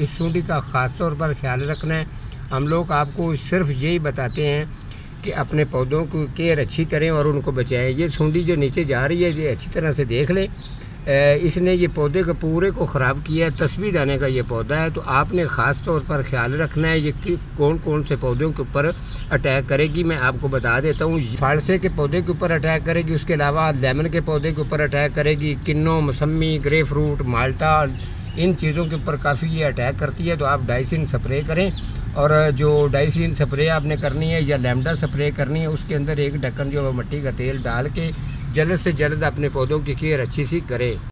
इस सूंडी का ख़ास तौर पर ख्याल रखना है। हम लोग आपको सिर्फ यही बताते हैं कि अपने पौधों की केयर अच्छी करें और उनको बचाएं। ये सूंडी जो नीचे जा रही है ये अच्छी तरह से देख लें, इसने ये पौधे के पूरे को ख़राब किया है। तस्वीर दाने का ये पौधा है, तो आपने ख़ास तौर पर ख्याल रखना है ये कि कौन कौन से पौधों के ऊपर अटैक करेगी। मैं आपको बता देता हूँ, फाड़से के पौधे के ऊपर अटैक करेगी, उसके अलावा लेमन के पौधे के ऊपर अटैक करेगी, किन्नों, मौसमी, ग्रे फ्रूट, माल्टा, इन चीज़ों के ऊपर काफ़ी ये अटैक करती है। तो आप डाइसिन स्प्रे करें, और जो डाइसिन स्प्रे आपने करनी है या लैम्डा स्प्रे करनी है, उसके अंदर एक ढक्कन जो है मिट्टी का तेल डाल के जल्द से जल्द अपने पौधों की केयर अच्छी सी करें।